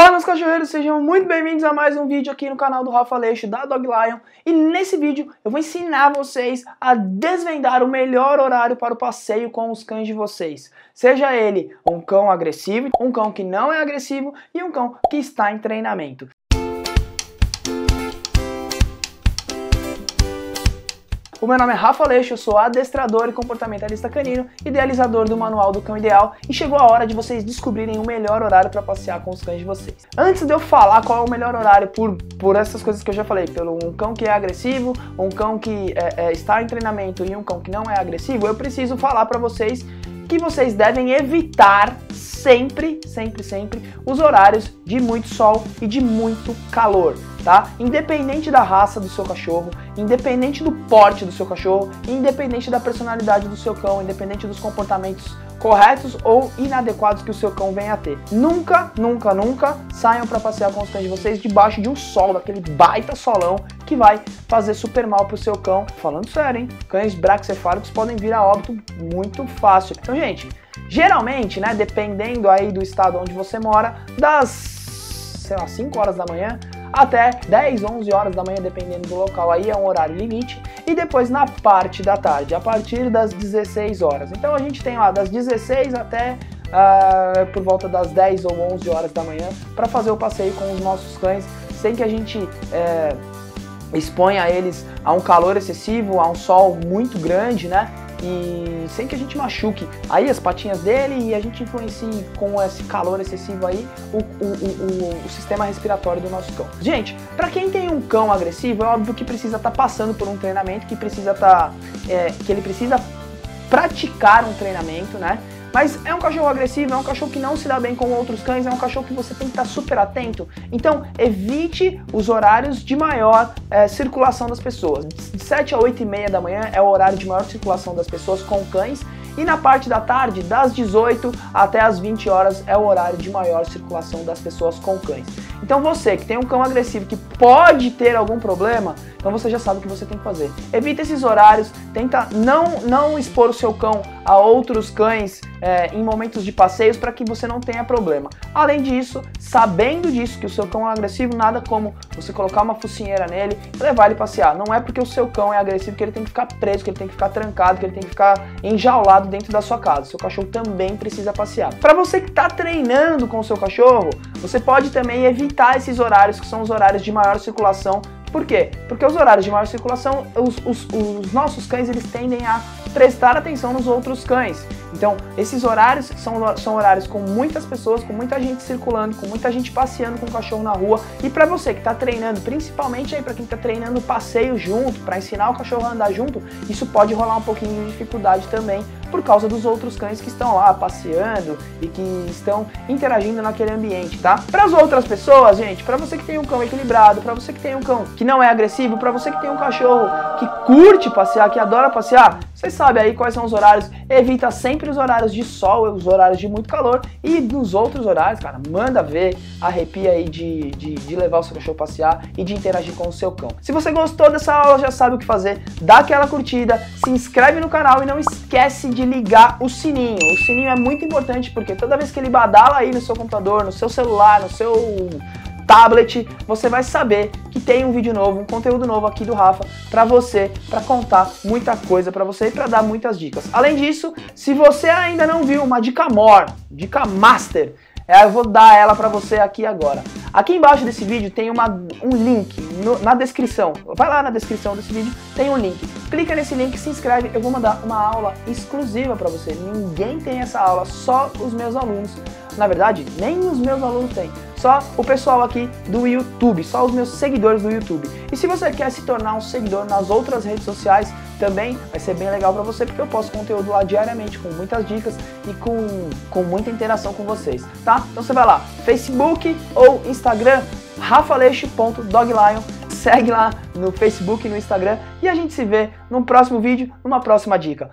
Fala, meus cachorreiros, sejam muito bem-vindos a mais um vídeo aqui no canal do Rapha Aleixo da Dog Lion. E nesse vídeo eu vou ensinar vocês a desvendar o melhor horário para o passeio com os cães de vocês. Seja ele um cão agressivo, um cão que não é agressivo e um cão que está em treinamento. O meu nome é Rapha Aleixo, eu sou adestrador e comportamentalista canino, idealizador do Manual do Cão Ideal, e chegou a hora de vocês descobrirem o melhor horário para passear com os cães de vocês. Antes de eu falar qual é o melhor horário por essas coisas que eu já falei, pelo um cão que é agressivo, um cão que está em treinamento e um cão que não é agressivo, eu preciso falar para vocês que vocês devem evitar sempre os horários de muito sol e de muito calor, tá? Independente da raça do seu cachorro, independente do porte do seu cachorro, independente da personalidade do seu cão, independente dos comportamentos corretos ou inadequados que o seu cão venha a ter. Nunca saiam para passear com os cães de vocês debaixo de um sol, daquele baita solão que vai fazer super mal pro seu cão. Falando sério, hein? Cães braxefálicos podem vir a óbito muito fácil. Então, gente, geralmente, né, dependendo aí do estado onde você mora, das, sei lá, 5 horas da manhã até 10, 11 horas da manhã, dependendo do local, aí é um horário limite. E depois na parte da tarde, a partir das 16 horas. Então a gente tem lá das 16 até por volta das 10 ou 11 horas da manhã para fazer o passeio com os nossos cães, sem que a gente exponha eles a um calor excessivo, a um sol muito grande, né? E sem que a gente machuque aí as patinhas dele e a gente influencie com esse calor excessivo aí o sistema respiratório do nosso cão. Gente, pra quem tem um cão agressivo, é óbvio que precisa estar passando por um treinamento, que precisa que ele precisa praticar um treinamento, né? Mas é um cachorro agressivo, é um cachorro que não se dá bem com outros cães, é um cachorro que você tem que estar super atento. Então, evite os horários de maior circulação das pessoas. De 7 a 8 e meia da manhã é o horário de maior circulação das pessoas com cães. E na parte da tarde, das 18 até as 20 horas, é o horário de maior circulação das pessoas com cães. Então você que tem um cão agressivo que pode ter algum problema, então você já sabe o que você tem que fazer. Evita esses horários, tenta não expor o seu cão a outros cães em momentos de passeios para que você não tenha problema. Além disso, sabendo disso que o seu cão é agressivo, nada como você colocar uma focinheira nele e levar ele passear. Não é porque o seu cão é agressivo que ele tem que ficar preso, que ele tem que ficar trancado, que ele tem que ficar enjaulado dentro da sua casa. Seu cachorro também precisa passear. Para você que está treinando com o seu cachorro, você pode também evitar esses horários que são os horários de maior circulação. Por quê? Porque os horários de maior circulação, os nossos cães, eles tendem a prestar atenção nos outros cães. Então, esses horários são horários com muitas pessoas, com muita gente circulando, com muita gente passeando com o cachorro na rua. E pra você que tá treinando, principalmente aí pra quem tá treinando passeio junto, pra ensinar o cachorro a andar junto, isso pode rolar um pouquinho de dificuldade também, por causa dos outros cães que estão lá passeando e que estão interagindo naquele ambiente, tá? Para as outras pessoas, gente, para você que tem um cão equilibrado, para você que tem um cão que não é agressivo, para você que tem um cachorro que curte passear, que adora passear, vocês sabem aí quais são os horários. Evita sempre os horários de sol, os horários de muito calor, e nos outros horários, cara, manda ver, arrepia aí de levar o seu cachorro passear e de interagir com o seu cão. Se você gostou dessa aula, já sabe o que fazer, dá aquela curtida, se inscreve no canal e não esquece de ligar o sininho. O sininho é muito importante porque toda vez que ele badala aí no seu computador, no seu celular, no seu tablet, você vai saber que tem um vídeo novo, um conteúdo novo aqui do Rapha pra você, pra contar muita coisa pra você e pra dar muitas dicas. Além disso, se você ainda não viu uma dica dica master, eu vou dar ela pra você aqui agora. Aqui embaixo desse vídeo tem um link na descrição. Vai lá na descrição desse vídeo, tem um link. Clica nesse link, se inscreve, eu vou mandar uma aula exclusiva pra você. Ninguém tem essa aula, só os meus alunos. Na verdade, nem os meus alunos têm. Só o pessoal aqui do YouTube, só os meus seguidores do YouTube. E se você quer se tornar um seguidor nas outras redes sociais, também vai ser bem legal pra você, porque eu posto conteúdo lá diariamente, com muitas dicas e com muita interação com vocês, tá? Então você vai lá, Facebook ou Instagram, raphaaleixo.doglion, segue lá no Facebook e no Instagram, e a gente se vê num próximo vídeo, numa próxima dica.